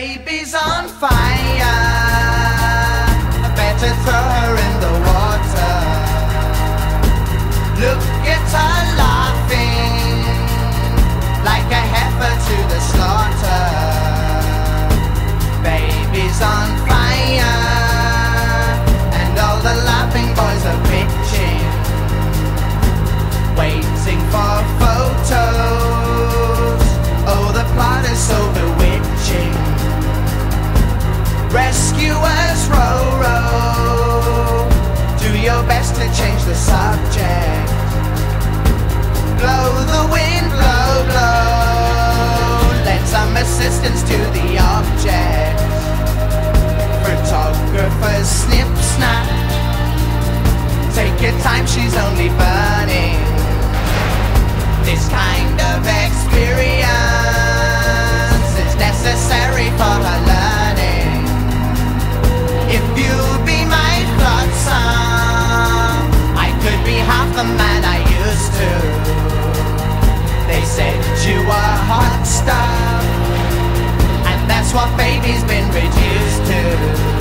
baby's on fire, better throw her in the water. Look at her laughing, like a heifer to the slaughter. Baby's on fire, and all the laughing boys are bitching, waiting for photos. Oh, the plot is so bewitching. Rescuers, row, do your best to change the subject. Blow the wind, blow, blow, lend some assistance to the object. Photographers, snip, snap, take your time, she's only burning. This kind of experience is necessary for her learning. If you'd be my flotsam, I could be half the man I used to. They said you were hot stuff, and that's what baby's been reduced to.